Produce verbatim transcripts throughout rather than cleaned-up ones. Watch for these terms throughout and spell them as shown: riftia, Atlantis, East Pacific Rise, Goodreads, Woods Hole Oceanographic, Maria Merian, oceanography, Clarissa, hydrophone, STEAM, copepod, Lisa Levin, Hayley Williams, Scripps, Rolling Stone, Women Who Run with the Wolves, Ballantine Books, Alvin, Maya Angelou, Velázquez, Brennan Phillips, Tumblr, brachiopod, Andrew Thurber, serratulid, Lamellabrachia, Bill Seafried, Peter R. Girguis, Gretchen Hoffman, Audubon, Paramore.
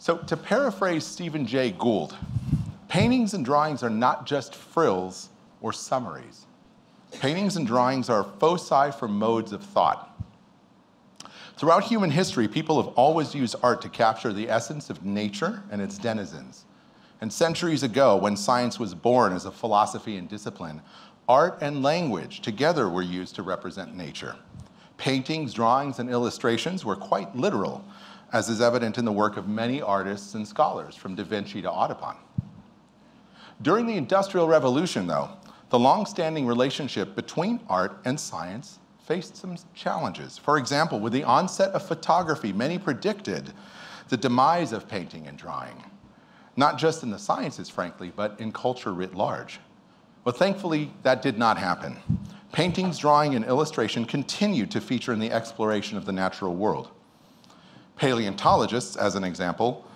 So to paraphrase Stephen Jay Gould, paintings and drawings are not just frills or summaries. Paintings and drawings are foci for modes of thought. Throughout human history, people have always used art to capture the essence of nature and its denizens. And centuries ago, when science was born as a philosophy and discipline, art and language together were used to represent nature. Paintings, drawings, and illustrations were quite literal, as is evident in the work of many artists and scholars, from Da Vinci to Audubon. During the Industrial Revolution, though, the long-standing relationship between art and science faced some challenges. For example, with the onset of photography, many predicted the demise of painting and drawing, not just in the sciences, frankly, but in culture writ large. But thankfully, that did not happen. Paintings, drawing, and illustration continued to feature in the exploration of the natural world. Paleontologists, as an example,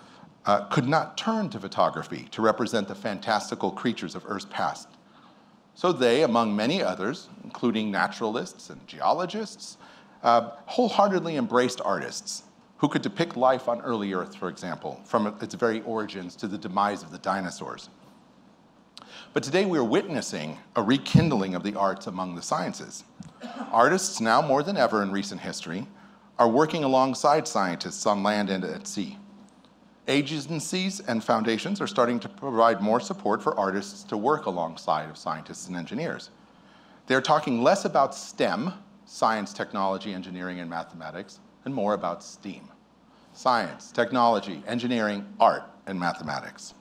uh, could not turn to photography to represent the fantastical creatures of Earth's past. So they, among many others, including naturalists and geologists, uh, wholeheartedly embraced artists who could depict life on early Earth, for example, from its very origins to the demise of the dinosaurs. But today we are witnessing a rekindling of the arts among the sciences. Artists, now more than ever in recent history, are working alongside scientists on land and at sea. Agencies and foundations are starting to provide more support for artists to work alongside of scientists and engineers. They're talking less about STEM, science, technology, engineering, and mathematics, and more about STEAM, science, technology, engineering, art, and mathematics.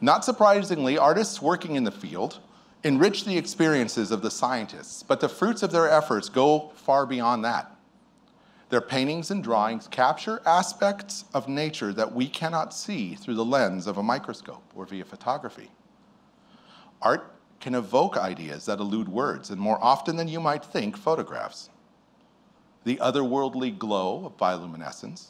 Not surprisingly, artists working in the field enrich the experiences of the scientists, but the fruits of their efforts go far beyond that. Their paintings and drawings capture aspects of nature that we cannot see through the lens of a microscope or via photography. Art can evoke ideas that elude words, and more often than you might think, photographs. The otherworldly glow of bioluminescence,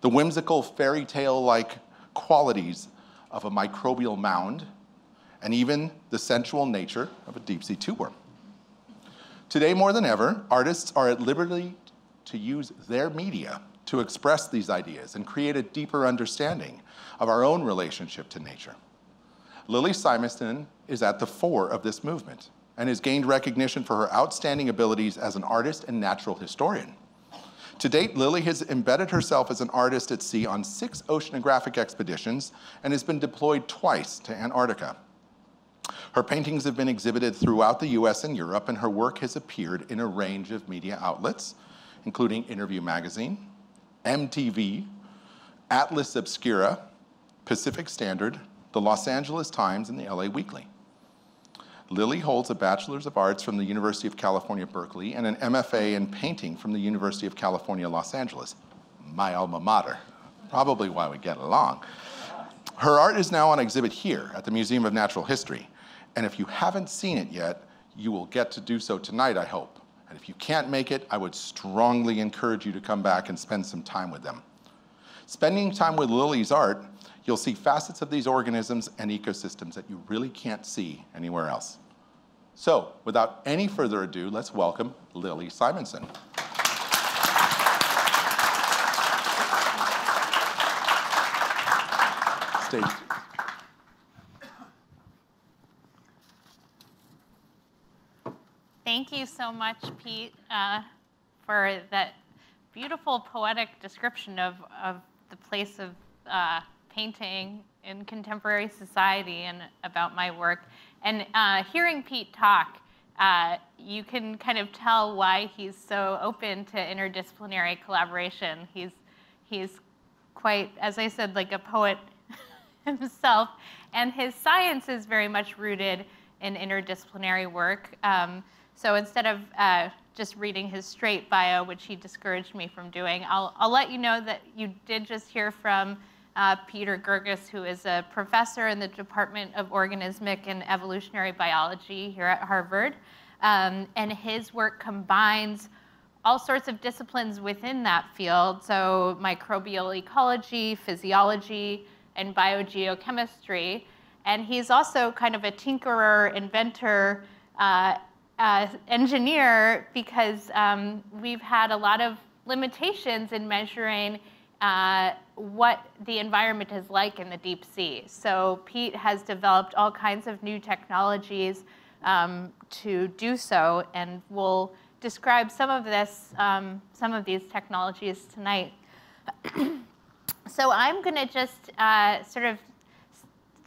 the whimsical fairy tale-like qualities of a microbial mound, and even the sensual nature of a deep-sea tube worm. Today, more than ever, artists are at liberty to use their media to express these ideas and create a deeper understanding of our own relationship to nature. Lily Simonson is at the fore of this movement and has gained recognition for her outstanding abilities as an artist and natural historian. To date, Lily has embedded herself as an artist at sea on six oceanographic expeditions and has been deployed twice to Antarctica. Her paintings have been exhibited throughout the U S and Europe, and her work has appeared in a range of media outlets, including Interview Magazine, M T V, Atlas Obscura, Pacific Standard, the Los Angeles Times, and the L A Weekly. Lily holds a Bachelor's of Arts from the University of California, Berkeley, and an M F A in Painting from the University of California, Los Angeles, my alma mater, probably why we get along. Her art is now on exhibit here at the Museum of Natural History, and if you haven't seen it yet, you will get to do so tonight, I hope. And if you can't make it, I would strongly encourage you to come back and spend some time with them. Spending time with Lily's art, you'll see facets of these organisms and ecosystems that you really can't see anywhere else. So, without any further ado, let's welcome Lily Simonson. Stage. Thank you so much, Pete, uh, for that beautiful poetic description of, of the place of uh, painting in contemporary society and about my work. And uh, hearing Pete talk, uh, you can kind of tell why he's so open to interdisciplinary collaboration. He's, he's quite, as I said, like a poet himself. And his science is very much rooted in interdisciplinary work. Um, So instead of uh, just reading his straight bio, which he discouraged me from doing, I'll, I'll let you know that you did just hear from uh, Peter Girguis, who is a professor in the Department of Organismic and Evolutionary Biology here at Harvard. Um, and his work combines all sorts of disciplines within that field, so microbial ecology, physiology, and biogeochemistry. And he's also kind of a tinkerer, inventor, uh, Uh, engineer, because um, we've had a lot of limitations in measuring uh, what the environment is like in the deep sea. So Pete has developed all kinds of new technologies um, to do so, and we'll describe some of this, um, some of these technologies tonight. So I'm going to just uh, sort of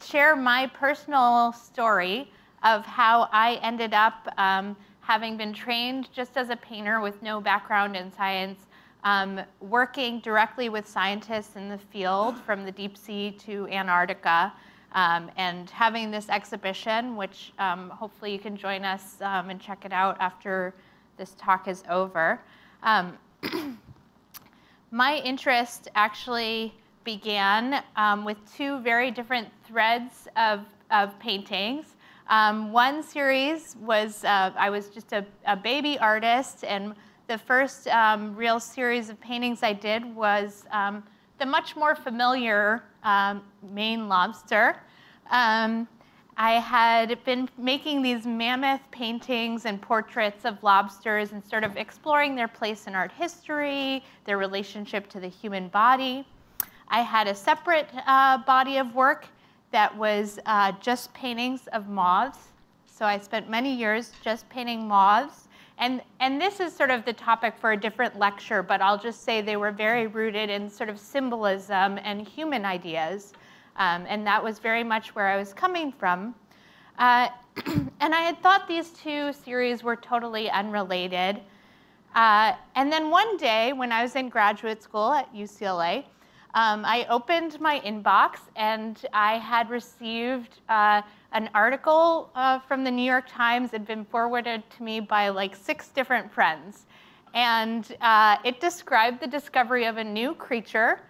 share my personal story of how I ended up um, having been trained just as a painter with no background in science, um, working directly with scientists in the field from the deep sea to Antarctica, um, and having this exhibition, which um, hopefully you can join us um, and check it out after this talk is over. Um, my interest actually began um, with two very different threads of, of paintings. Um, one series was, uh, I was just a, a baby artist, and the first um, real series of paintings I did was um, the much more familiar um, Maine lobster. Um, I had been making these mammoth paintings and portraits of lobsters and sort of exploring their place in art history, their relationship to the human body. I had a separate uh, body of work that was uh, just paintings of moths. So I spent many years just painting moths. And, and this is sort of the topic for a different lecture, but I'll just say they were very rooted in sort of symbolism and human ideas. Um, and that was very much where I was coming from. Uh, and I had thought these two series were totally unrelated. Uh, and then one day when I was in graduate school at U C L A, Um, I opened my inbox, and I had received uh, an article uh, from the New York Times. It had been forwarded to me by like six different friends. And uh, it described the discovery of a new creature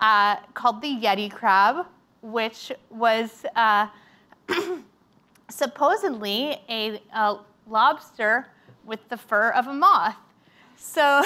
uh, called the Yeti crab, which was uh, supposedly a, a lobster with the fur of a moth. So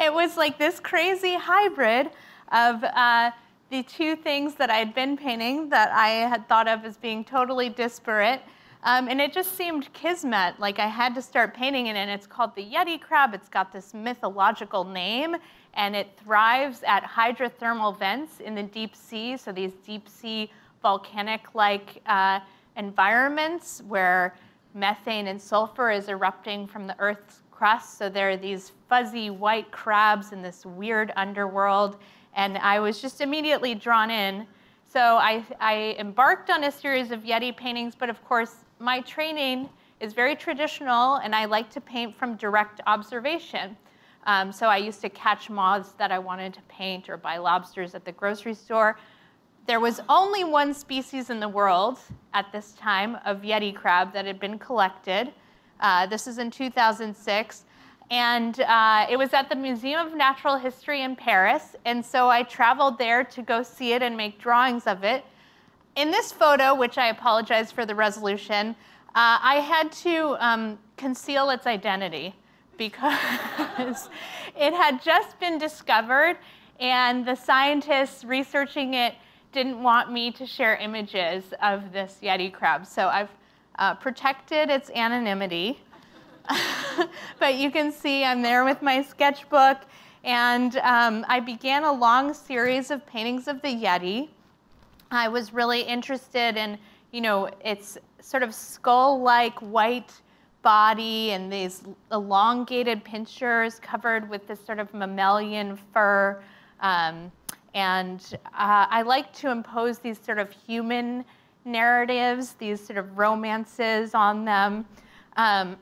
it was like this crazy hybrid of uh, the two things that I had been painting that I had thought of as being totally disparate. Um, and it just seemed kismet, like I had to start painting it, and it's called the Yeti crab. It's got this mythological name, and it thrives at hydrothermal vents in the deep sea, so these deep sea volcanic-like uh, environments where methane and sulfur is erupting from the Earth's crust. So there are these fuzzy white crabs in this weird underworld. And I was just immediately drawn in. So I, I embarked on a series of Yeti paintings, but of course, my training is very traditional, and I like to paint from direct observation. Um, so I used to catch moths that I wanted to paint or buy lobsters at the grocery store. There was only one species in the world at this time of Yeti crab that had been collected. Uh, this is in two thousand six. And uh, it was at the Museum of Natural History in Paris. And so I traveled there to go see it and make drawings of it. In this photo, which I apologize for the resolution, uh, I had to um, conceal its identity because it had just been discovered, and the scientists researching it didn't want me to share images of this Yeti crab. So I've uh, protected its anonymity. But you can see I'm there with my sketchbook, and um, I began a long series of paintings of the Yeti. I was really interested in, you know, its sort of skull-like white body and these elongated pincers covered with this sort of mammalian fur. Um, and uh, I like to impose these sort of human narratives, these sort of romances on them. Um,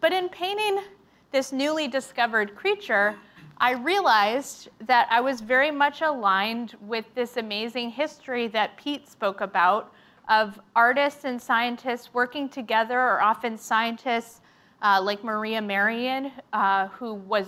but in painting this newly discovered creature, I realized that I was very much aligned with this amazing history that Pete spoke about of artists and scientists working together, or often scientists uh, like Maria Merian, uh, who was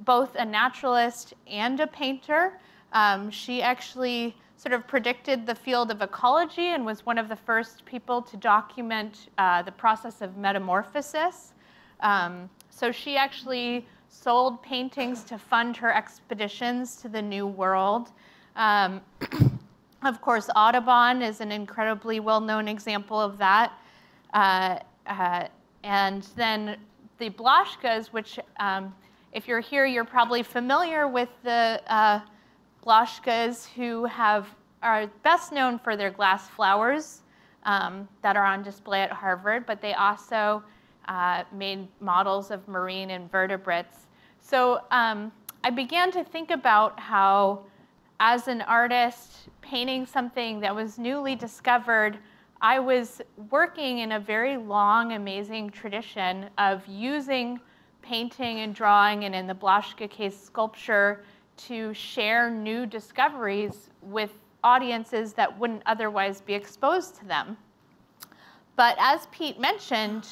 both a naturalist and a painter. Um, she actually sort of predicted the field of ecology and was one of the first people to document uh, the process of metamorphosis. Um, so she actually sold paintings to fund her expeditions to the New World. Um, of course, Audubon is an incredibly well-known example of that. Uh, uh, and then the Blaschkas, which um, if you're here, you're probably familiar with the uh, Blaschkas, who have, are best known for their glass flowers um, that are on display at Harvard, but they also uh, made models of marine invertebrates. So um, I began to think about how, as an artist painting something that was newly discovered, I was working in a very long, amazing tradition of using painting and drawing, and in the Blaschka case, sculpture, to share new discoveries with audiences that wouldn't otherwise be exposed to them. But as Pete mentioned,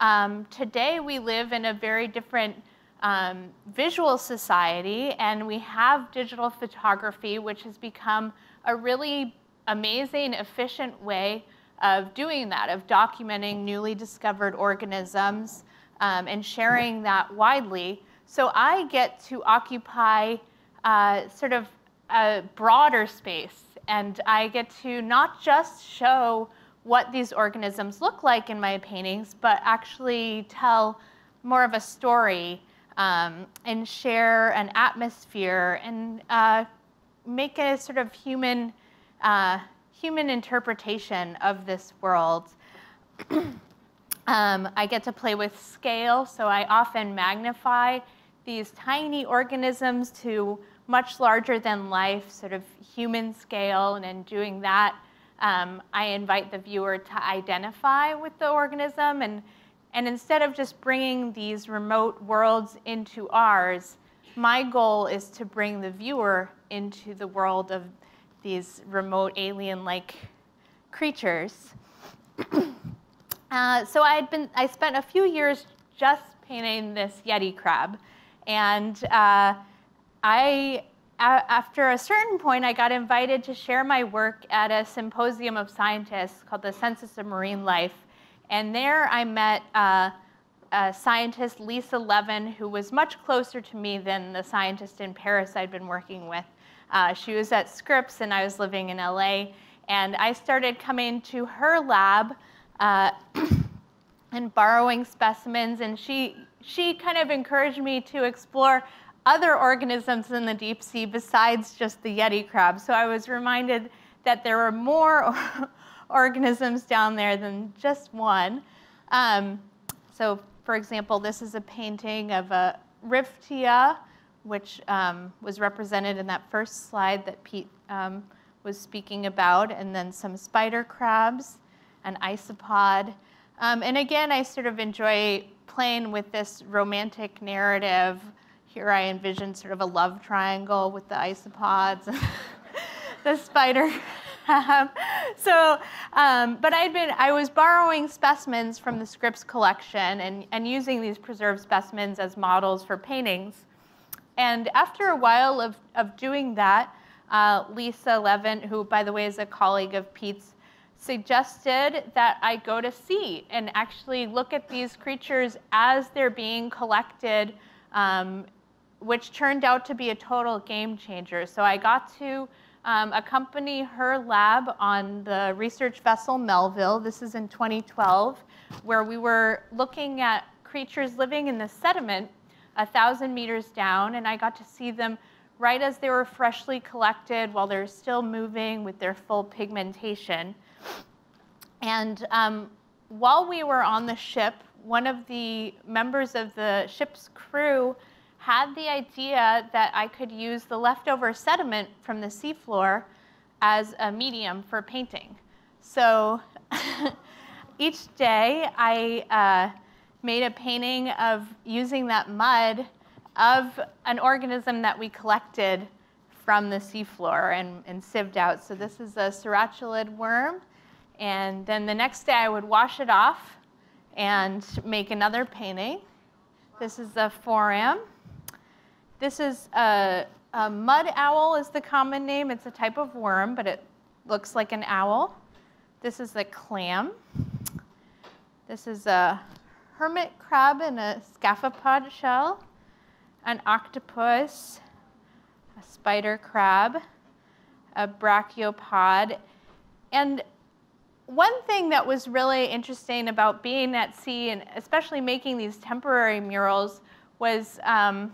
um, today we live in a very different um, visual society, and we have digital photography, which has become a really amazing, efficient way of doing that, of documenting newly discovered organisms um, and sharing that widely. So I get to occupy uh, sort of a broader space, and I get to not just show what these organisms look like in my paintings, but actually tell more of a story um, and share an atmosphere and uh, make a sort of human Uh, human interpretation of this world. um, I get to play with scale, so I often magnify these tiny organisms to much larger than life, sort of human scale, and in doing that, um, I invite the viewer to identify with the organism, and, and instead of just bringing these remote worlds into ours, my goal is to bring the viewer into the world of these remote alien-like creatures. uh, so I had been—I spent a few years just painting this Yeti crab, and uh, I, a after a certain point, I got invited to share my work at a symposium of scientists called the Census of Marine Life, and there I met uh, a scientist, Lisa Levin, who was much closer to me than the scientist in Paris I'd been working with. Uh, she was at Scripps, and I was living in L A, and I started coming to her lab uh, and borrowing specimens, and she, she kind of encouraged me to explore other organisms in the deep sea besides just the Yeti crab. So I was reminded that there were more organisms down there than just one. Um, so, for example, this is a painting of a riftia, which um, was represented in that first slide that Pete um, was speaking about, and then some spider crabs, an isopod. Um, and again, I sort of enjoy playing with this romantic narrative. Here I envision sort of a love triangle with the isopods and the spider crab. So, um, but I'd been, I was borrowing specimens from the Scripps collection and, and using these preserved specimens as models for paintings. And after a while of, of doing that, uh, Lisa Levin, who, by the way, is a colleague of Pete's, suggested that I go to sea and actually look at these creatures as they're being collected, um, which turned out to be a total game changer. So I got to um, accompany her lab on the research vessel Melville. This is in twenty twelve, where we were looking at creatures living in the sediment a thousand meters down, and I got to see them right as they were freshly collected while they're still moving with their full pigmentation. And um, while we were on the ship, one of the members of the ship's crew had the idea that I could use the leftover sediment from the seafloor as a medium for painting. So each day I uh, made a painting of using that mud of an organism that we collected from the seafloor and, and sieved out. So this is a serratulid worm. And then the next day I would wash it off and make another painting. This is a foram. This is a, a mud owl is the common name. It's a type of worm, but it looks like an owl. This is a clam. This is a hermit crab in a scaphopod shell, an octopus, a spider crab, a brachiopod. And one thing that was really interesting about being at sea and especially making these temporary murals was um,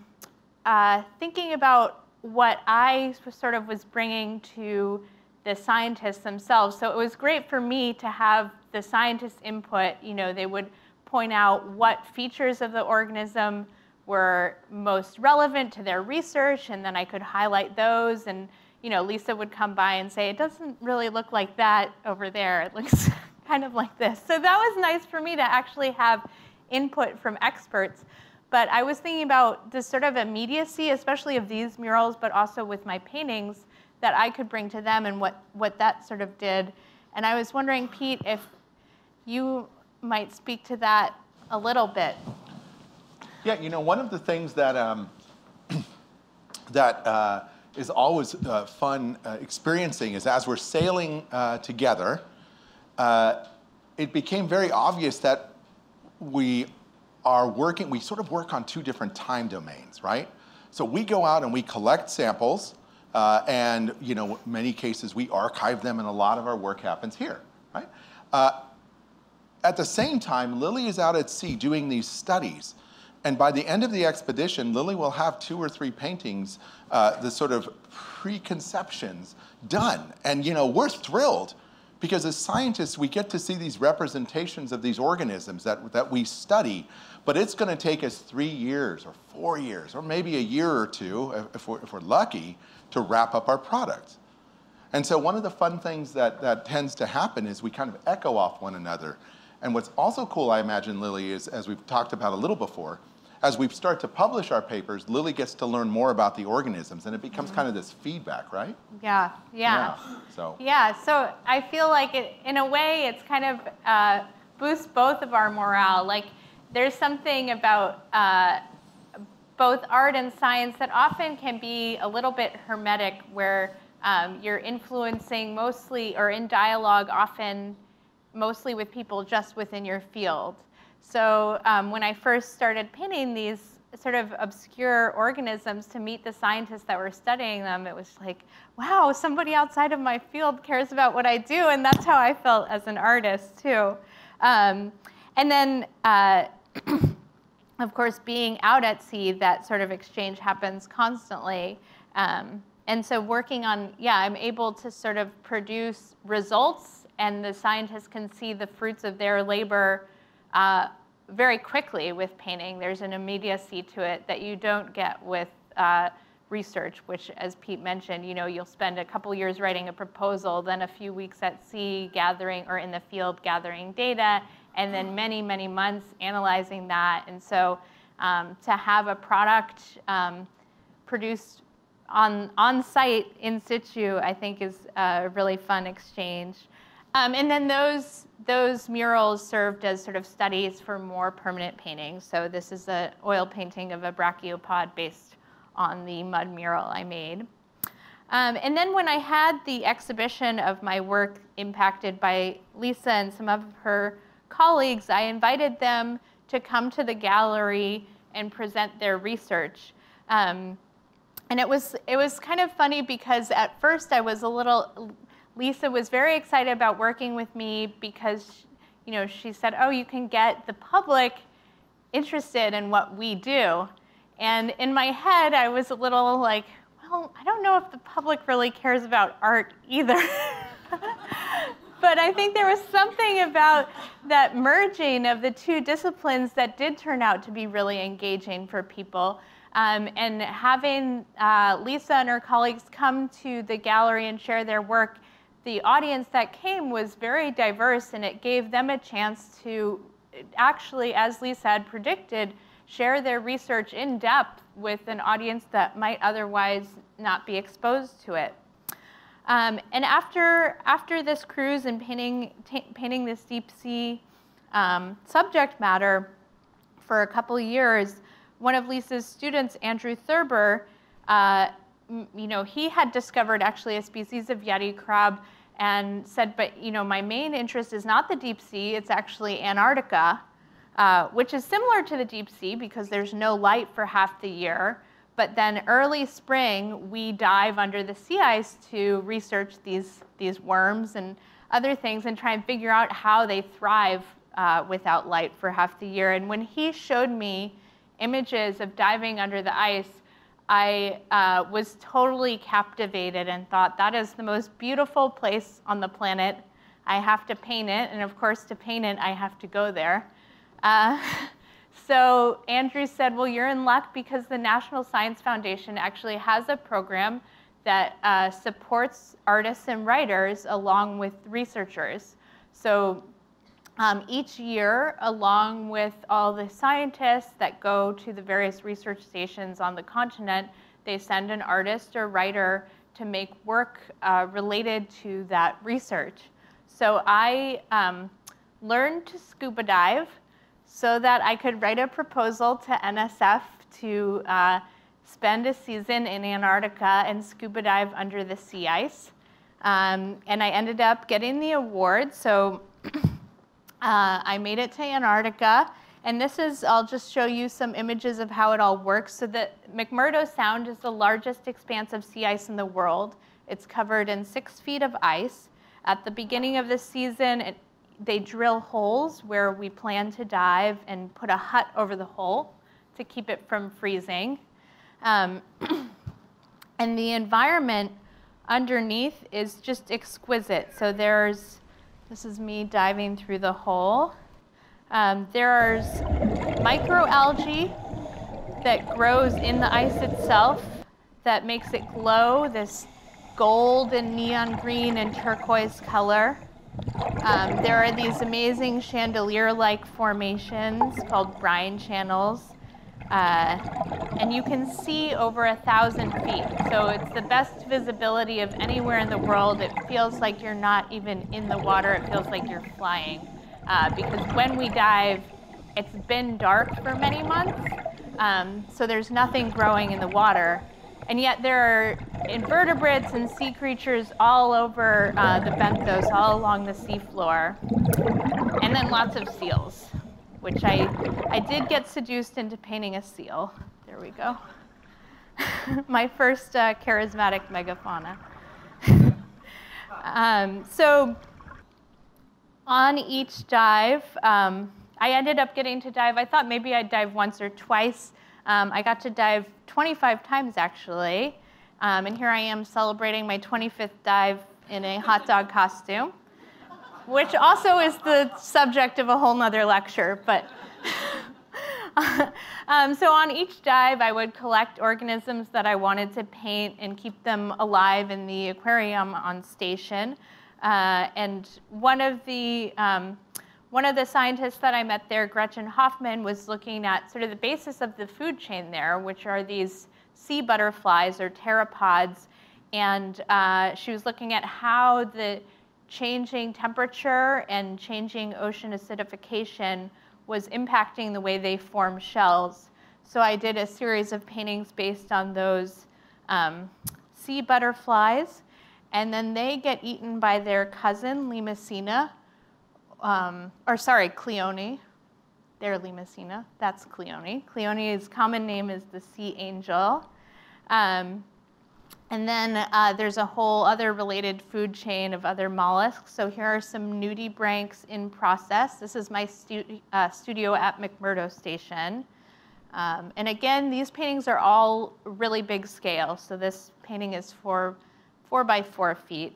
uh, thinking about what I sort of was bringing to the scientists themselves. So it was great for me to have the scientists' input. You know, they would point out what features of the organism were most relevant to their research, and then I could highlight those. And you know, Lisa would come by and say, it doesn't really look like that over there. It looks kind of like this. So that was nice for me to actually have input from experts. But I was thinking about this sort of immediacy, especially of these murals, but also with my paintings, that I could bring to them and what, what that sort of did. And I was wondering, Pete, if you might speak to that a little bit. Yeah, you know, one of the things that, um, that uh, is always uh, fun uh, experiencing is as we're sailing uh, together, uh, it became very obvious that we are working, we sort of work on two different time domains, right? So we go out and we collect samples, uh, and you know, many cases we archive them, and a lot of our work happens here, right? Uh, at the same time, Lily is out at sea doing these studies, and by the end of the expedition, Lily will have two or three paintings, uh, the sort of preconceptions done, and you know, we're thrilled. Because as scientists, we get to see these representations of these organisms that, that we study, but it's going to take us three years or four years or maybe a year or two, if we're, if we're lucky, to wrap up our products. And so one of the fun things that, that tends to happen is we kind of echo off one another. And what's also cool, I imagine, Lily, is, as we've talked about a little before, as we start to publish our papers, Lily gets to learn more about the organisms, and it becomes kind of this feedback, right? Yeah, yeah. Yeah, so, yeah, so I feel like, it, in a way, it's kind of uh, boosts both of our morale. Like, there's something about uh, both art and science that often can be a little bit hermetic, where um, you're influencing mostly, or in dialogue often, mostly with people just within your field. So um, when I first started painting these sort of obscure organisms to meet the scientists that were studying them, it was like, wow, somebody outside of my field cares about what I do. And that's how I felt as an artist, too. Um, and then, uh, of course, being out at sea, that sort of exchange happens constantly. Um, and so working on, yeah, I'm able to sort of produce results, and the scientists can see the fruits of their labor Uh, very quickly with painting. There's an immediacy to it that you don't get with uh, research, which, as Pete mentioned, you know, you'll spend a couple years writing a proposal, then a few weeks at sea gathering, or in the field gathering data, and then many, many months analyzing that. And so um, to have a product um, produced on, on site, in situ, I think is a really fun exchange. Um, and then those, those murals served as sort of studies for more permanent paintings. So this is an oil painting of a brachiopod based on the mud mural I made. Um, and then when I had the exhibition of my work impacted by Lisa and some of her colleagues, I invited them to come to the gallery and present their research. Um, and it was, it was kind of funny because at first I was a little... Lisa was very excited about working with me because, you know, she said, oh, you can get the public interested in what we do. And in my head, I was a little like, well, I don't know if the public really cares about art either. But I think there was something about that merging of the two disciplines that did turn out to be really engaging for people. Um, and having uh, Lisa and her colleagues come to the gallery and share their work, the audience that came was very diverse, and it gave them a chance to actually, as Lisa had predicted, share their research in depth with an audience that might otherwise not be exposed to it. Um, and after, after this cruise and painting, painting this deep sea um, subject matter for a couple years, one of Lisa's students, Andrew Thurber, uh, you know, he had discovered actually a species of Yeti crab and said, but, you know, my main interest is not the deep sea, it's actually Antarctica, uh, which is similar to the deep sea because there's no light for half the year. But then early spring, we dive under the sea ice to research these, these worms and other things and try and figure out how they thrive uh, without light for half the year. And when he showed me images of diving under the ice, I uh, was totally captivated and thought, that is the most beautiful place on the planet. I have to paint it, and of course, to paint it, I have to go there. Uh, so Andrew said, well, you're in luck because the National Science Foundation actually has a program that uh, supports artists and writers along with researchers. So um, each year, along with all the scientists that go to the various research stations on the continent, they send an artist or writer to make work uh, related to that research. So I um, learned to scuba dive so that I could write a proposal to N S F to uh, spend a season in Antarctica and scuba dive under the sea ice. Um, and I ended up getting the award. So uh, I made it to Antarctica. And this is, I'll just show you some images of how it all works. So the McMurdo Sound is the largest expanse of sea ice in the world. It's covered in six feet of ice. At the beginning of the season, it, they drill holes where we plan to dive and put a hut over the hole to keep it from freezing. Um, and the environment underneath is just exquisite. So there's, this is me diving through the hole. Um, there's microalgae that grows in the ice itself that makes it glow, this gold and neon green and turquoise color. Um, there are these amazing chandelier-like formations called brine channels. Uh, and you can see over a thousand feet. So it's the best visibility of anywhere in the world. It feels like you're not even in the water. It feels like you're flying. Uh, because when we dive, it's been dark for many months. Um, so there's nothing growing in the water. And yet there are invertebrates and sea creatures all over uh, the benthos, all along the seafloor. And then lots of seals, which I, I did get seduced into painting a seal. There we go. My first uh, charismatic megafauna. um, so on each dive, um, I ended up getting to dive. I thought maybe I'd dive once or twice. Um, I got to dive twenty-five times, actually. Um, and here I am celebrating my twenty-fifth dive in a hot dog costume, which also is the subject of a whole nother lecture. But um, so on each dive, I would collect organisms that I wanted to paint and keep them alive in the aquarium on station. Uh, and one of the um, one of the scientists that I met there, Gretchen Hoffman, was looking at sort of the basis of the food chain there, which are these sea butterflies or pteropods. And uh, she was looking at how the changing temperature and changing ocean acidification was impacting the way they form shells. So I did a series of paintings based on those um, sea butterflies. And then they get eaten by their cousin, Limacina, um, or sorry, Clione. They're Limacina. That's Clione. Clione's common name is the sea angel. Um, And then uh, there's a whole other related food chain of other mollusks. So here are some nudibranchs in process. This is my stu uh, studio at McMurdo Station. Um, and again, these paintings are all really big scale. So this painting is four, four by four feet.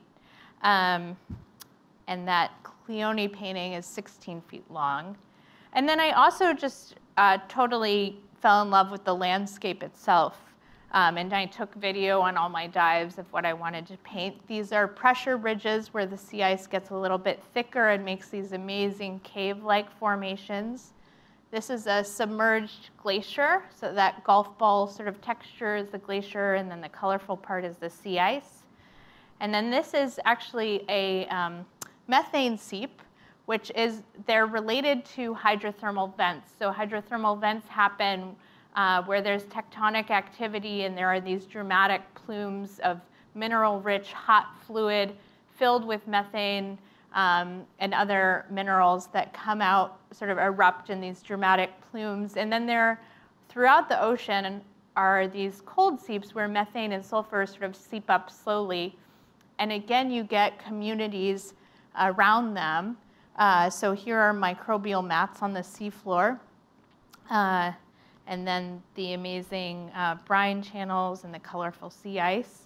Um, and that Clione painting is sixteen feet long. And then I also just uh, totally fell in love with the landscape itself. Um, and I took video on all my dives of what I wanted to paint. These are pressure ridges where the sea ice gets a little bit thicker and makes these amazing cave-like formations. This is a submerged glacier, so that golf ball sort of texture is the glacier, and then the colorful part is the sea ice. And then this is actually a um, methane seep, which is they're related to hydrothermal vents. So hydrothermal vents happen Uh, where there's tectonic activity and there are these dramatic plumes of mineral-rich hot fluid filled with methane um, and other minerals that come out, sort of erupt in these dramatic plumes. And then there, throughout the ocean, are these cold seeps where methane and sulfur sort of seep up slowly. And again, you get communities around them. Uh, so here are microbial mats on the seafloor. Uh, and then the amazing uh, brine channels and the colorful sea ice.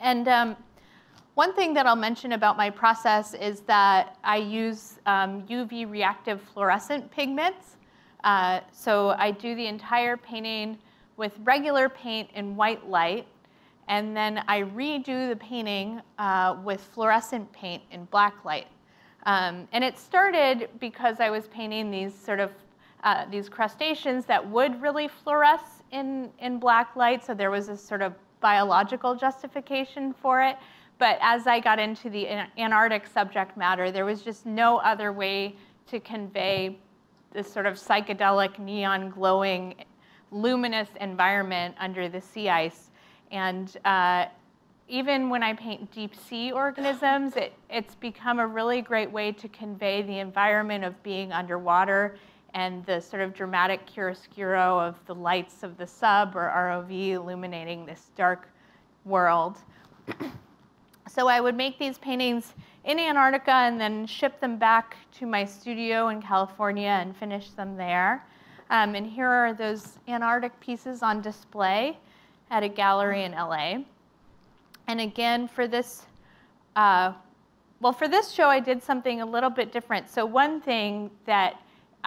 And um, one thing that I'll mention about my process is that I use um, U V reactive fluorescent pigments. Uh, so I do the entire painting with regular paint in white light, and then I redo the painting uh, with fluorescent paint in black light. Um, and it started because I was painting these sort of uh, these crustaceans that would really fluoresce in, in black light, so there was this sort of biological justification for it. But as I got into the Antarctic subject matter, there was just no other way to convey this sort of psychedelic, neon glowing, luminous environment under the sea ice. And uh, even when I paint deep sea organisms, it, it's become a really great way to convey the environment of being underwater and the sort of dramatic chiaroscuro of the lights of the sub or R O V illuminating this dark world. So I would make these paintings in Antarctica and then ship them back to my studio in California and finish them there. Um, and here are those Antarctic pieces on display at a gallery in L A. And again, for this, uh, well, for this show, I did something a little bit different. So one thing that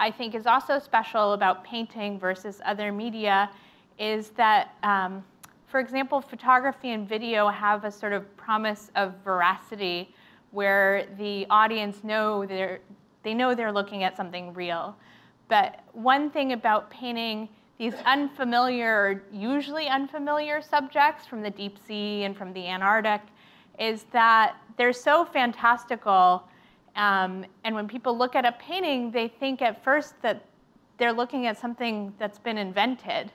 I think is also special about painting versus other media is that, um, for example, photography and video have a sort of promise of veracity, where the audience know they're, they know they're looking at something real. But one thing about painting these unfamiliar, usually unfamiliar subjects from the deep sea and from the Antarctic is that they're so fantastical. Um, and when people look at a painting, they think at first that they're looking at something that's been invented.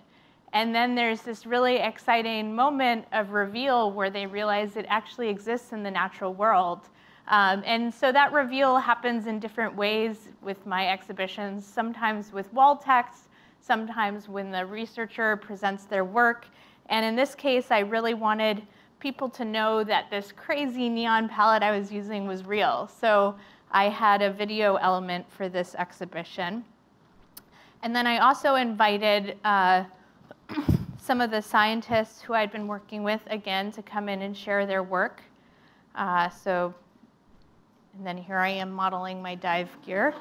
And then there's this really exciting moment of reveal where they realize it actually exists in the natural world. Um, and so that reveal happens in different ways with my exhibitions, sometimes with wall text, sometimes when the researcher presents their work. And in this case, I really wanted people to know that this crazy neon palette I was using was real. So I had a video element for this exhibition. And then I also invited uh, some of the scientists who I'd been working with, again, to come in and share their work. Uh, so, and then here I am modeling my dive gear.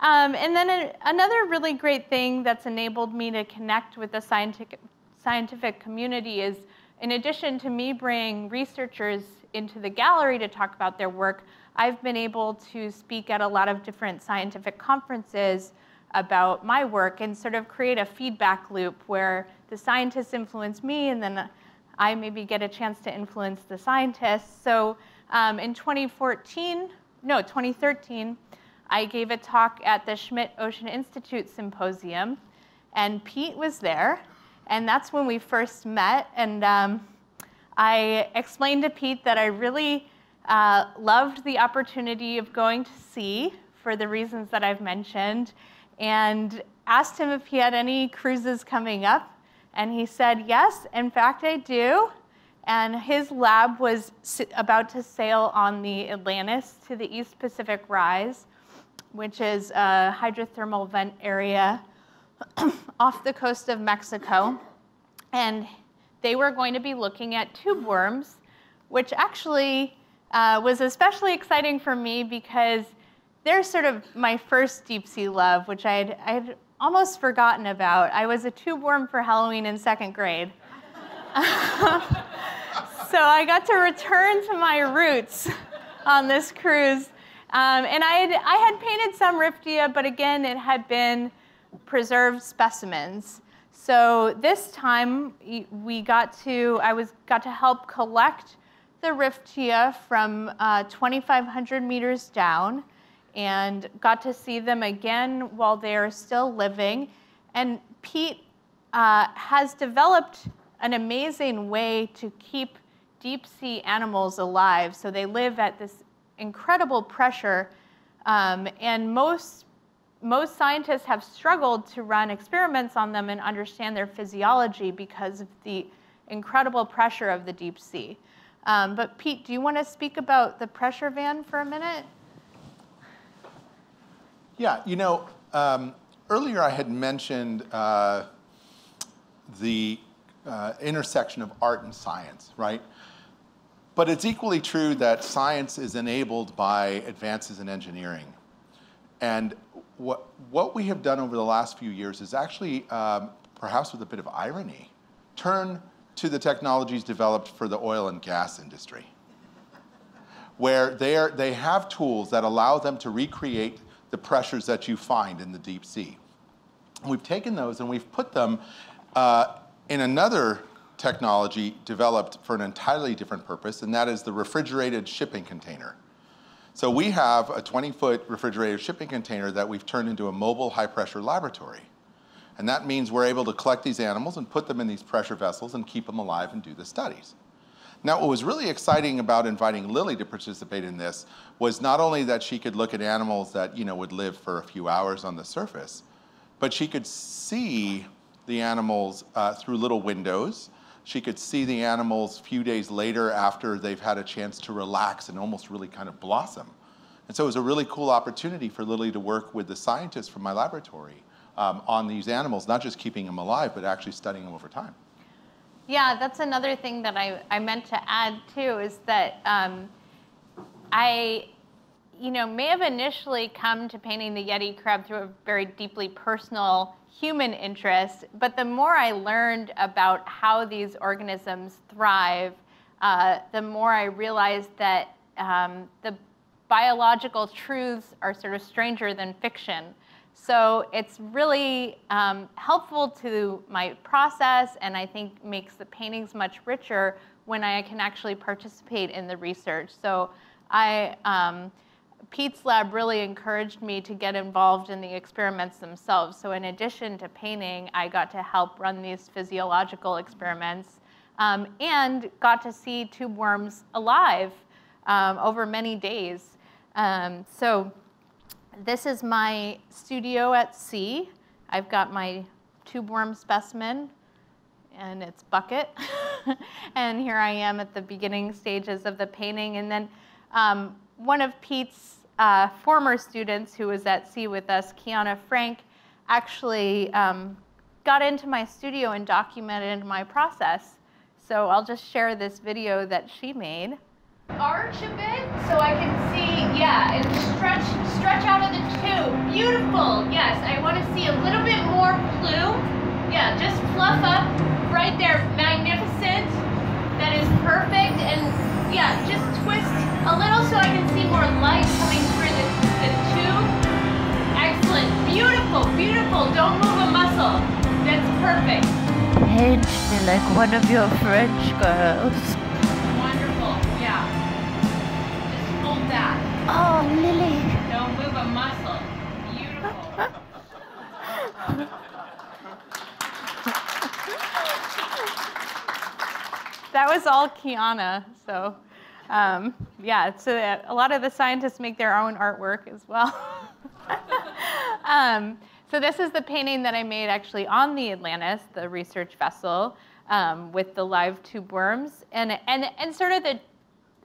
Um, and then a, another really great thing that's enabled me to connect with the scientific, scientific community is, in addition to me bringing researchers into the gallery to talk about their work, I've been able to speak at a lot of different scientific conferences about my work and sort of create a feedback loop where the scientists influence me and then I maybe get a chance to influence the scientists. So um, in twenty fourteen, no, twenty thirteen, I gave a talk at the Schmidt Ocean Institute Symposium, and Pete was there, and that's when we first met. And um, I explained to Pete that I really uh, loved the opportunity of going to sea for the reasons that I've mentioned, and asked him if he had any cruises coming up. And he said, yes, in fact, I do. And his lab was about to sail on the Atlantis to the East Pacific Rise, which is a hydrothermal vent area off the coast of Mexico. And they were going to be looking at tube worms, which actually uh, was especially exciting for me because they're sort of my first deep sea love, which I'd, I'd almost forgotten about. I was a tube worm for Halloween in second grade. So I got to return to my roots on this cruise. Um, and I had, I had painted some riftia, but again, it had been preserved specimens. So this time we got to, I was, got to help collect the riftia from uh, twenty-five hundred meters down, and got to see them again while they are still living. And Pete uh, has developed an amazing way to keep deep sea animals alive. So they live at this incredible pressure. Um, and most, most scientists have struggled to run experiments on them and understand their physiology because of the incredible pressure of the deep sea. Um, but Pete, do you want to speak about the pressure van for a minute? Yeah, you know, um, earlier I had mentioned uh, the uh, intersection of art and science, right? But it's equally true that science is enabled by advances in engineering. And what, what we have done over the last few years is actually, um, perhaps with a bit of irony, turn to the technologies developed for the oil and gas industry, where they, are, they have tools that allow them to recreate the pressures that you find in the deep sea. And we've taken those and we've put them uh, in another technology developed for an entirely different purpose, and that is the refrigerated shipping container. So we have a twenty foot refrigerated shipping container that we've turned into a mobile high-pressure laboratory. And that means we're able to collect these animals and put them in these pressure vessels and keep them alive and do the studies. Now, what was really exciting about inviting Lily to participate in this was not only that she could look at animals that, you know, would live for a few hours on the surface, but she could see the animals uh, through little windows. She could see the animals a few days later after they've had a chance to relax and almost really kind of blossom. And so it was a really cool opportunity for Lily to work with the scientists from my laboratory um, on these animals, not just keeping them alive, but actually studying them over time. Yeah, that's another thing that I, I meant to add, too, is that um, I, you know, may have initially come to painting the Yeti crab through a very deeply personal human interest, but the more I learned about how these organisms thrive, uh, the more I realized that um, the biological truths are sort of stranger than fiction. So it's really um, helpful to my process, and I think makes the paintings much richer when I can actually participate in the research. So I, um, Pete's lab really encouraged me to get involved in the experiments themselves. So in addition to painting, I got to help run these physiological experiments um, and got to see tube worms alive um, over many days. Um, so. This is my studio at sea. I've got my tube worm specimen and its bucket. And here I am at the beginning stages of the painting. And then um, one of Pete's uh, former students who was at sea with us, Kiana Frank, actually um, got into my studio and documented my process. So I'll just share this video that she made. Arch a bit so I can see, yeah, and stretch stretch out of the tube. Beautiful. Yes, I want to see a little bit more blue. Yeah, just fluff up right there. Magnificent. That is perfect. And yeah, just twist a little so I can see more light coming through the, the tube. Excellent. Beautiful, beautiful. Don't move a muscle. That's perfect. Paint me like one of your French girls. That. Oh, Lily. Don't move a muscle. Beautiful. That was all Kiana. So, um, yeah, so a lot of the scientists make their own artwork as well. um, so this is the painting that I made actually on the Atlantis, the research vessel, um, with the live tube worms. And, and, and sort of the,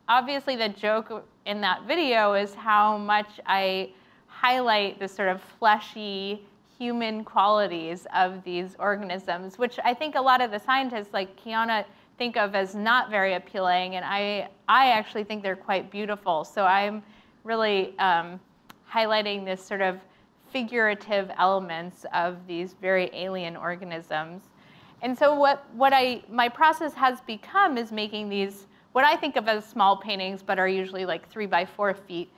obviously the joke in that video is how much I highlight the sort of fleshy human qualities of these organisms, which I think a lot of the scientists like Kiana think of as not very appealing, and I, I actually think they're quite beautiful. So I'm really um, highlighting this sort of figurative elements of these very alien organisms. And so what, what I, my process has become is making these what I think of as small paintings, but are usually like three by four feet.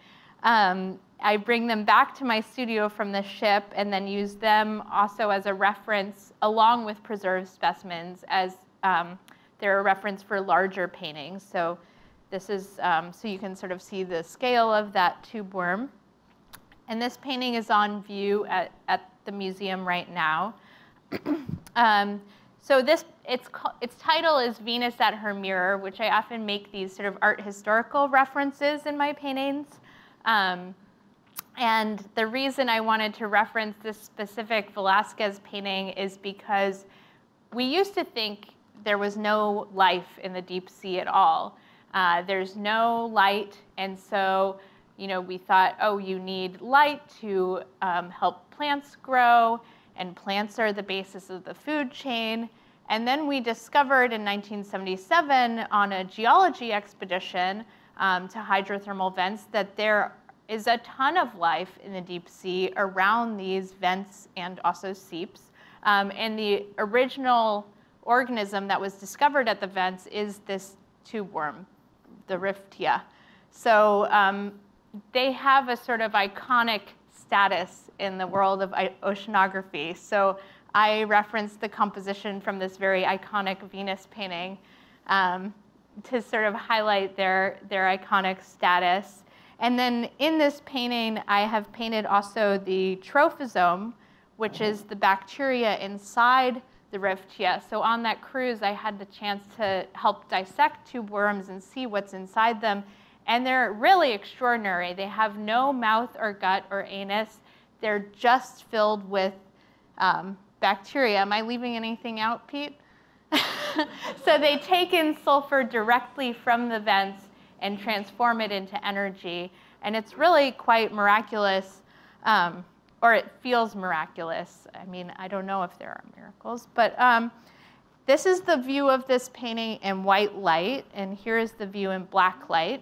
Um, I bring them back to my studio from the ship and then use them also as a reference, along with preserved specimens, as um, they're a reference for larger paintings. So this is, um, so you can sort of see the scale of that tube worm. And this painting is on view at, at the museum right now. um, So this, its, its title is Venus at Her Mirror, which I often make these sort of art historical references in my paintings. Um, and the reason I wanted to reference this specific Velázquez painting is because we used to think there was no life in the deep sea at all. Uh, there's no light, and so you know, we thought, oh, you need light to um, help plants grow, and plants are the basis of the food chain. And then we discovered in nineteen seventy-seven on a geology expedition um, to hydrothermal vents that there is a ton of life in the deep sea around these vents and also seeps. Um, and the original organism that was discovered at the vents is this tube worm, the riftia. So um, they have a sort of iconic status in the world of oceanography. So I referenced the composition from this very iconic Venus painting um, to sort of highlight their, their iconic status. And then in this painting, I have painted also the trophosome, which is the bacteria inside the riftia. So on that cruise, I had the chance to help dissect tube worms and see what's inside them. And they're really extraordinary. They have no mouth or gut or anus. They're just filled with um, bacteria. Am I leaving anything out, Pete? So they take in sulfur directly from the vents and transform it into energy. And it's really quite miraculous, um, or it feels miraculous. I mean, I don't know if there are miracles, but um, this is the view of this painting in white light, and here is the view in black light.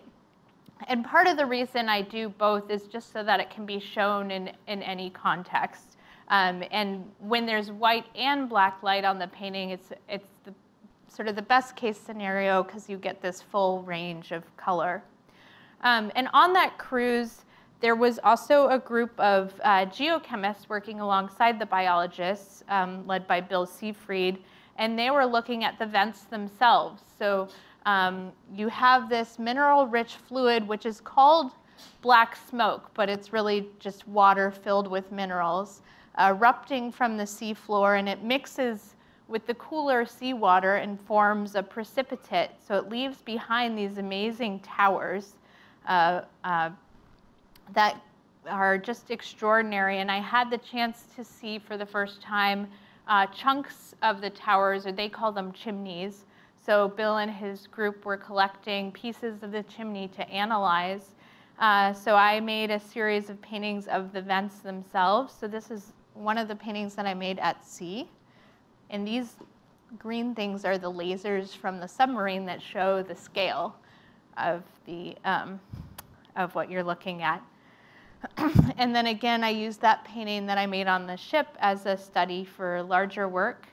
And part of the reason I do both is just so that it can be shown in, in any context. Um, and when there's white and black light on the painting, it's, it's the, sort of the best case scenario because you get this full range of color. Um, and on that cruise, there was also a group of uh, geochemists working alongside the biologists, um, led by Bill Seafried, and they were looking at the vents themselves. So Um, you have this mineral-rich fluid, which is called black smoke, but it's really just water filled with minerals, erupting from the seafloor, and it mixes with the cooler seawater and forms a precipitate. So it leaves behind these amazing towers uh, uh, that are just extraordinary. And I had the chance to see for the first time uh, chunks of the towers, or they call them chimneys. So Bill and his group were collecting pieces of the chimney to analyze. Uh, so I made a series of paintings of the vents themselves. So this is one of the paintings that I made at sea. And these green things are the lasers from the submarine that show the scale of, the, um, of what you're looking at. And then again, I used that painting that I made on the ship as a study for larger work.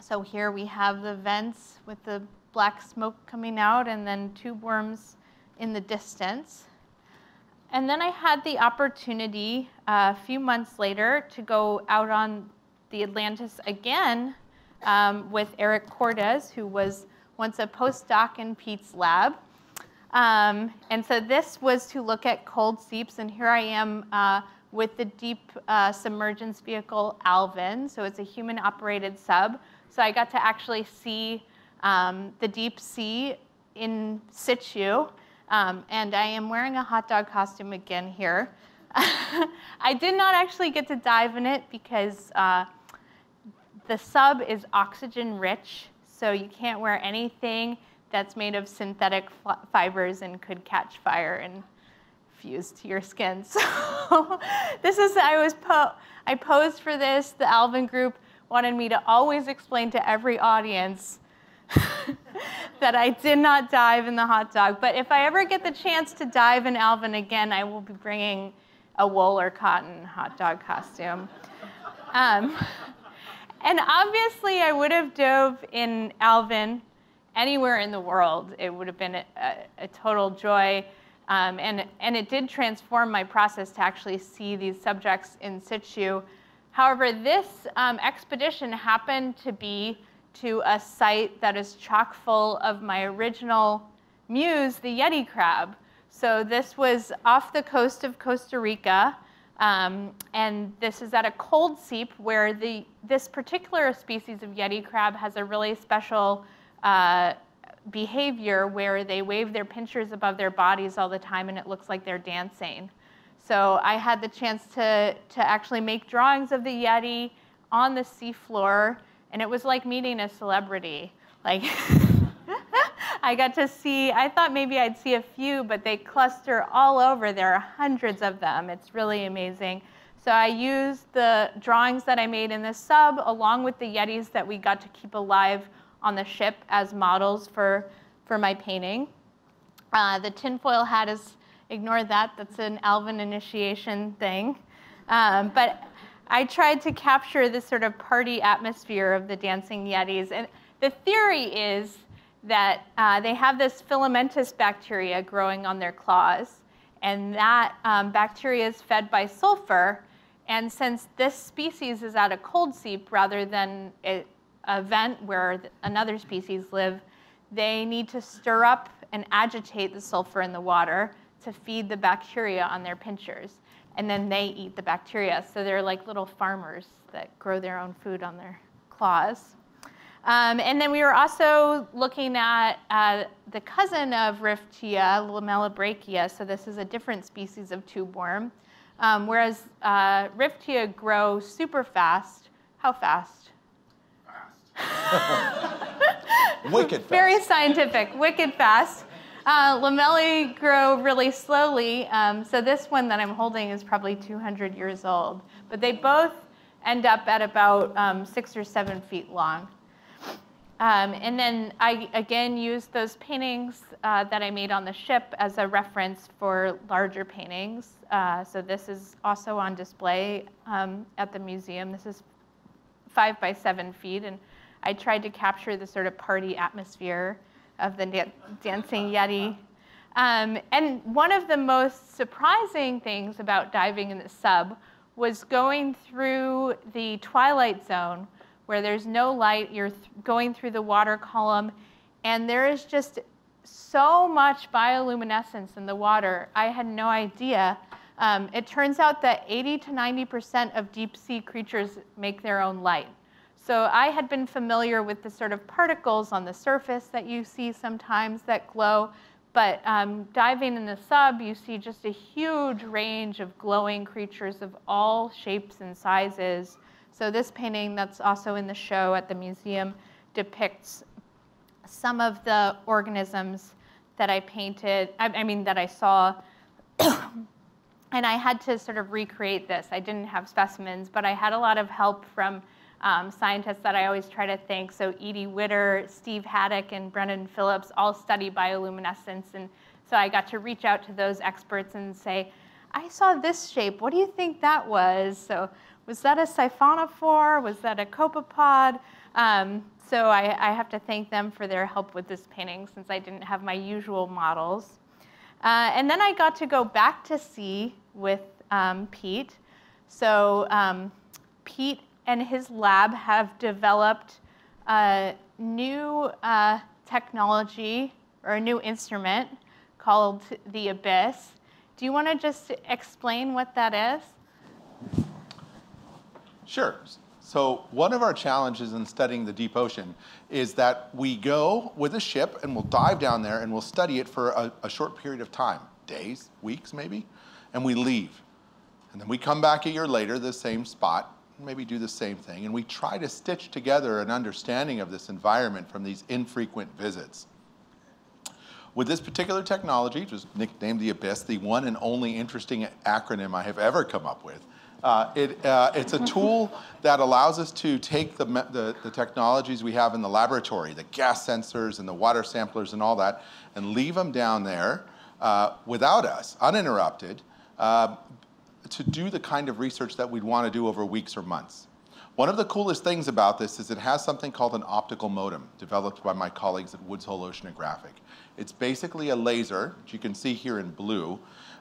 So here we have the vents with the black smoke coming out and then tube worms in the distance. And then I had the opportunity uh, a few months later to go out on the Atlantis again um, with Eric Cordes, who was once a postdoc in Pete's lab. Um, and so this was to look at cold seeps, and here I am uh, with the deep uh, submergence vehicle Alvin. So it's a human-operated sub. So I got to actually see um, the deep sea in situ. Um, and I am wearing a hot dog costume again here. I did not actually get to dive in it because uh, the sub is oxygen rich. So you can't wear anything that's made of synthetic fibers and could catch fire and fuse to your skin. So this is, I was, po I posed for this. The Alvin group wanted me to always explain to every audience that I did not dive in the hot dog. But if I ever get the chance to dive in Alvin again, I will be bringing a wool or cotton hot dog costume. Um, and obviously, I would have dove in Alvin anywhere in the world. It would have been a, a, a total joy. Um, and, and it did transform my process to actually see these subjects in situ. However, this um, expedition happened to be to a site that is chock full of my original muse, the Yeti crab. So this was off the coast of Costa Rica, um, and this is at a cold seep where the, this particular species of Yeti crab has a really special uh, behavior where they wave their pincers above their bodies all the time and it looks like they're dancing. So I had the chance to, to actually make drawings of the Yeti on the seafloor, and it was like meeting a celebrity. Like, I got to see, I thought maybe I'd see a few, but they cluster all over. There are hundreds of them. It's really amazing. So I used the drawings that I made in the sub, along with the yetis that we got to keep alive on the ship, as models for, for my painting. Uh, the tinfoil hat is, ignore that, that's an Alvin initiation thing. Um, but I tried to capture this sort of party atmosphere of the dancing yetis. And the theory is that uh, they have this filamentous bacteria growing on their claws. And that um, bacteria is fed by sulfur. And since this species is at a cold seep rather than a, a vent where another species live, they need to stir up and agitate the sulfur in the water to feed the bacteria on their pinchers. And then they eat the bacteria. So they're like little farmers that grow their own food on their claws. Um, and then we were also looking at uh, the cousin of Riftia, Lamellabrachia. So this is a different species of tube worm. Um, whereas uh, Riftia grow super fast. How fast? Fast. Wicked fast. Very scientific, wicked fast. Uh, lamellae grow really slowly, um, so this one that I'm holding is probably two hundred years old. But they both end up at about um, six or seven feet long. Um, and then I, again, used those paintings uh, that I made on the ship as a reference for larger paintings. Uh, so this is also on display um, at the museum. This is five by seven feet, and I tried to capture the sort of party atmosphere of the dan dancing yeti. Um, and one of the most surprising things about diving in the sub was going through the twilight zone where there's no light, you're th going through the water column, and there is just so much bioluminescence in the water. I had no idea. Um, it turns out that eighty to ninety percent of deep sea creatures make their own light. So I had been familiar with the sort of particles on the surface that you see sometimes that glow. But um, diving in the sub, you see just a huge range of glowing creatures of all shapes and sizes. So this painting that's also in the show at the museum depicts some of the organisms that I painted, I, I mean, that I saw. And I had to sort of recreate this. I didn't have specimens, but I had a lot of help from Um, scientists that I always try to thank. So Edie Witter, Steve Haddock, and Brennan Phillips all study bioluminescence. And so I got to reach out to those experts and say, I saw this shape. What do you think that was? So was that a siphonophore? Was that a copepod? Um, so I, I have to thank them for their help with this painting since I didn't have my usual models. Uh, and then I got to go back to sea with um, Pete. So um, Pete and his lab have developed a new uh, technology or a new instrument called the Abyss. Do you want to just explain what that is? Sure. So one of our challenges in studying the deep ocean is that we go with a ship and we'll dive down there and we'll study it for a, a short period of time, days, weeks maybe, and we leave. And then we come back a year later, the same spot, maybe do the same thing, and we try to stitch together an understanding of this environment from these infrequent visits. With this particular technology, which is nicknamed the Abyss, the one and only interesting acronym I have ever come up with, uh, it, uh, it's a tool that allows us to take the, the, the technologies we have in the laboratory, the gas sensors and the water samplers and all that, and leave them down there uh, without us, uninterrupted, uh, to do the kind of research that we'd want to do over weeks or months. One of the coolest things about this is it has something called an optical modem developed by my colleagues at Woods Hole Oceanographic. It's basically a laser, which you can see here in blue,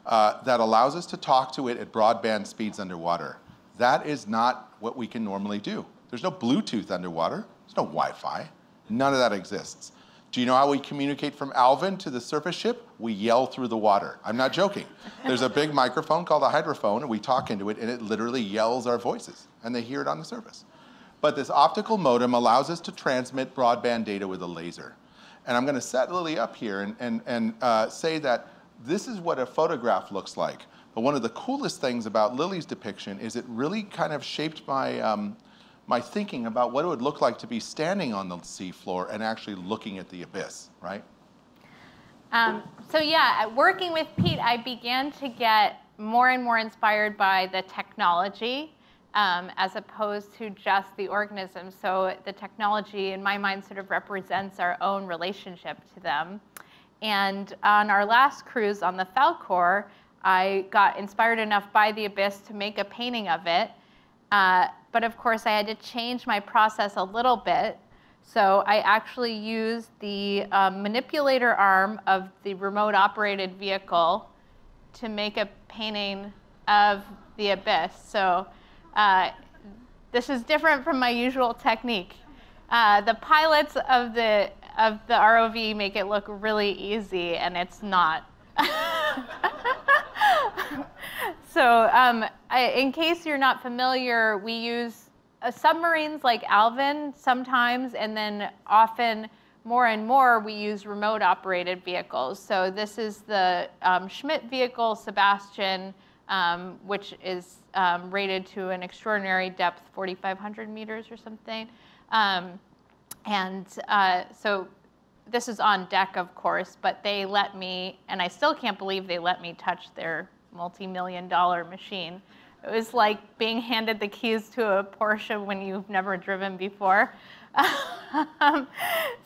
uh, that allows us to talk to it at broadband speeds underwater. That is not what we can normally do. There's no Bluetooth underwater. There's no Wi-Fi. None of that exists. Do you know how we communicate from Alvin to the surface ship? We yell through the water. I'm not joking. There's a big microphone called a hydrophone, and we talk into it, and it literally yells our voices, and they hear it on the surface. But this optical modem allows us to transmit broadband data with a laser. And I'm going to set Lily up here and, and, and uh, say that this is what a photograph looks like. But one of the coolest things about Lily's depiction is it really kind of shaped my... Um, my thinking about what it would look like to be standing on the seafloor and actually looking at the abyss, right? Um, so yeah, working with Pete, I began to get more and more inspired by the technology um, as opposed to just the organism. So the technology, in my mind, sort of represents our own relationship to them. And on our last cruise on the Falkor, I got inspired enough by the Abyss to make a painting of it. Uh, but of course, I had to change my process a little bit. So I actually used the uh, manipulator arm of the remote operated vehicle to make a painting of the Abyss. So uh, this is different from my usual technique. Uh, the pilots of the, of the R O V make it look really easy, and it's not. So um, I, in case you're not familiar, we use uh, submarines like Alvin sometimes, and then often more and more we use remote operated vehicles. So this is the um, Schmidt vehicle, Sebastian, um, which is um, rated to an extraordinary depth, forty-five hundred meters or something. Um, and uh, so this is on deck, of course, but they let me, and I still can't believe they let me touch their multi-million dollar machine. It was like being handed the keys to a Porsche when you've never driven before. um,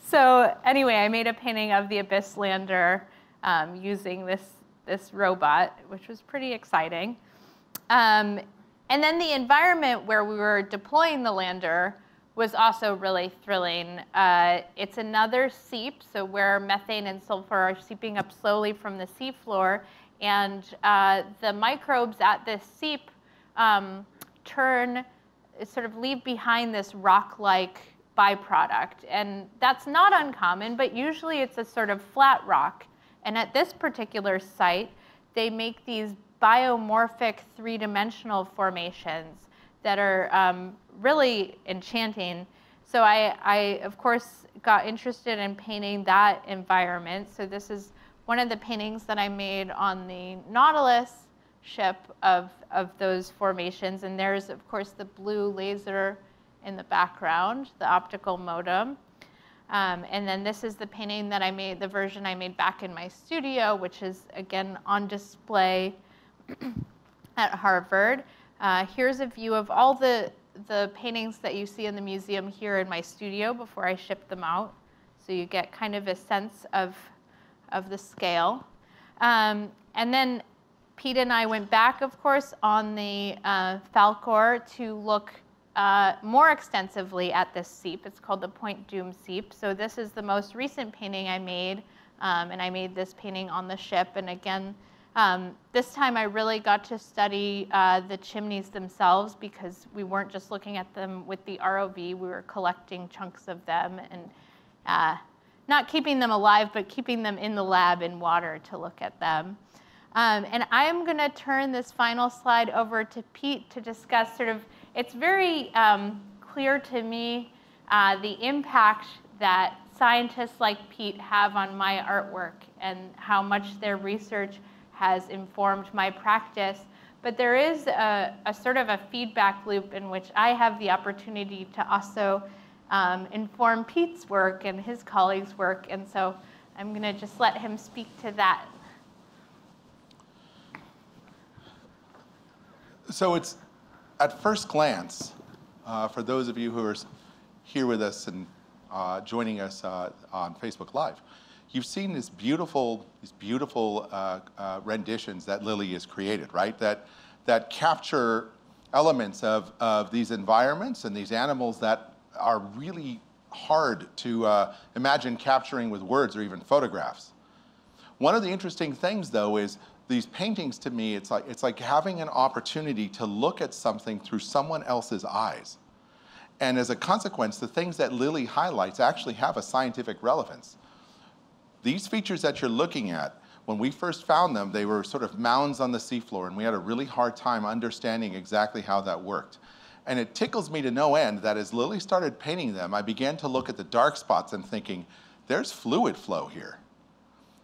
so anyway, I made a painting of the Abyss lander um, using this, this robot, which was pretty exciting. Um, and then the environment where we were deploying the lander was also really thrilling. Uh, it's another seep, so where methane and sulfur are seeping up slowly from the seafloor. And uh, the microbes at this seep um, turn, sort of leave behind this rock-like byproduct. And that's not uncommon, but usually it's a sort of flat rock. And at this particular site, they make these biomorphic three-dimensional formations that are um, really enchanting. So I, I, of course, got interested in painting that environment. So this is one of the paintings that I made on the Nautilus ship of, of those formations. And there's, of course, the blue laser in the background, the optical modem. Um, and then this is the painting that I made, the version I made back in my studio, which is, again, on display at Harvard. Uh, here's a view of all the, the paintings that you see in the museum here in my studio before I ship them out. So you get kind of a sense of, of the scale. Um, and then Pete and I went back, of course, on the uh, Falkor to look uh, more extensively at this seep. It's called the Point Doom seep. So this is the most recent painting I made. Um, and I made this painting on the ship. And again, Um, this time I really got to study uh, the chimneys themselves, because we weren't just looking at them with the R O V, we were collecting chunks of them and uh, not keeping them alive, but keeping them in the lab in water to look at them. Um, and I'm going to turn this final slide over to Pete to discuss sort of, it's very um, clear to me uh, the impact that scientists like Pete have on my artwork and how much their research has informed my practice, but there is a, a sort of a feedback loop in which I have the opportunity to also um, inform Pete's work and his colleagues' work, and so I'm going to just let him speak to that. So it's, at first glance, uh, for those of you who are here with us and uh, joining us uh, on Facebook Live, you've seen this beautiful, these beautiful uh, uh, renditions that Lily has created, right? That, that capture elements of, of these environments and these animals that are really hard to uh, imagine capturing with words or even photographs. One of the interesting things, though, is these paintings to me, it's like, it's like having an opportunity to look at something through someone else's eyes. And as a consequence, the things that Lily highlights actually have a scientific relevance. These features that you're looking at, when we first found them, they were sort of mounds on the seafloor, and we had a really hard time understanding exactly how that worked. And it tickles me to no end that as Lily started painting them, I began to look at the dark spots and thinking, there's fluid flow here.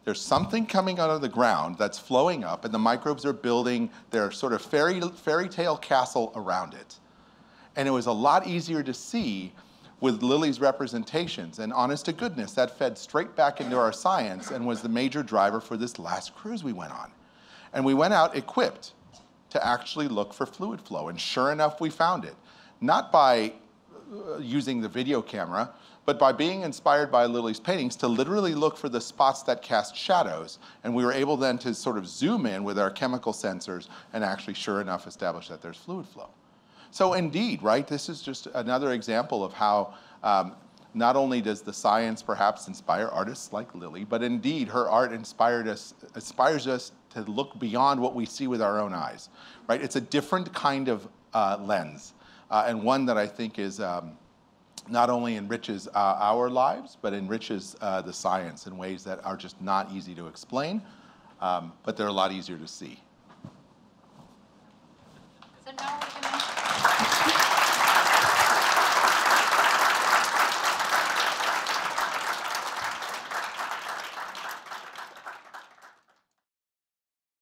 There's something coming out of the ground that's flowing up, and the microbes are building their sort of fairy, fairy tale castle around it. And it was a lot easier to see with Lily's representations, and honest to goodness, that fed straight back into our science and was the major driver for this last cruise we went on. And we went out equipped to actually look for fluid flow, and sure enough, we found it. Not by uh, using the video camera, but by being inspired by Lily's paintings to literally look for the spots that cast shadows, and we were able then to sort of zoom in with our chemical sensors and actually, sure enough, establish that there's fluid flow. So indeed, right, this is just another example of how um, not only does the science perhaps inspire artists like Lily, but indeed her art inspired us, inspires us to look beyond what we see with our own eyes, right? It's a different kind of uh, lens, uh, and one that I think is um, not only enriches uh, our lives, but enriches uh, the science in ways that are just not easy to explain, um, but they're a lot easier to see. So now we can